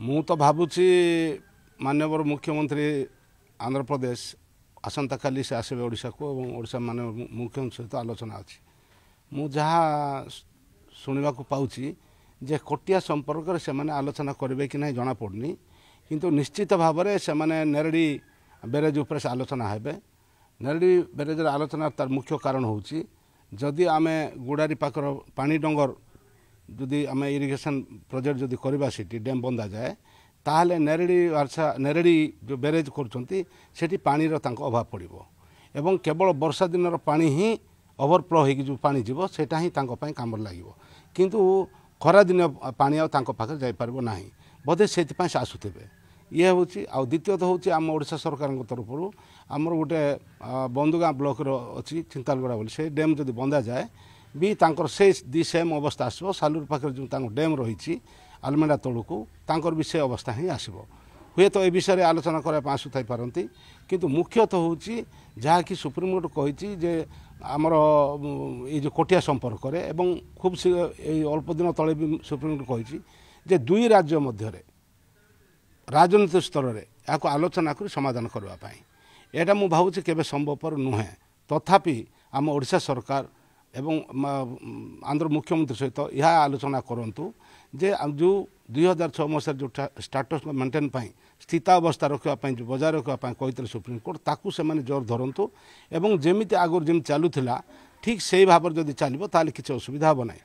मु तो भावुची माननीय मुख्यमंत्री आंध्र प्रदेश आसंता काली से आसबे ओडिशा को ओडिशा माननीय मुख्यमंत्री सहित आलोचना अच्छी मु जहाँ सुनिबा को पाउची जे कोटिया संपर्क से माने आलोचना करेंगे कि नहीं जना पड़नी किंतु निश्चित भाव में से माने नेरडी बेरेज उपर से आलोचना हेबे। नेरडी बेरेज आलोचना तार मुख्य कारण होउची जदि आमे गुडारी पाकर पानी डंगर जदि आम इरिगेशन प्रोजेक्ट जदि करवा सीटी डैम बंदा जाए ताहले नेरडी वर्षा नेरडी जो बेरेज करछंती सेठी पानी रो तांको अभाव पड़िबो एवं केवल वर्षा दिनर पानी ही ओवरफ्लो होगी जो पानी जीव सेटा ही तांको पाई कामर लागिबो किंतु खरा दिन पानी आउ तांको पाखे जाई परबो नाही बोधे सेति पाई आसुतेबे। ये हूँ आ द्वितीयत हूँ आम ओडिशा सरकार तरफर आमर गोटे बंदुगाँ ब्लक अच्छी चिंतालगड़ा बोली से डैम जदि बंदा जाए भी तांकर से दि सेम अवस्था आसो सालुर पाखे जो डैम रही आलमेडा तौकू तांकर भी से अवस्था ही आसो हे तो ये विषय में आलोचना करने आसूथाई पारती किंतु मुख्यतः हूँ जहाँकि सुप्रीमकोर्ट कही जे आमर ये जो कोटिया संपर्क एवं खूब अल्प दिन तले भी सुप्रीमकोर्ट कही जे दुई राज्य मध्य राजनीतिक स्तर में या आलोचना कर समाधान करवाई यहाँ मुझे भावुँ के संभवपर नुहे तथापि आम ओडिशा सरकार एवं आंध्र मुख्यमंत्री सहित यह आलोचना करूँ जे जो 2006 मसीह जो स्टाटस मेन्टेन स्थितावस्था रखापी जो बजाय रखापी कही सुप्रीमकोर्ट ताकू से जोर धरतु एवं जमी आगुरी जमी चलूला ठीक से भाव जदि चलो ताल कि असुविधा हे ना।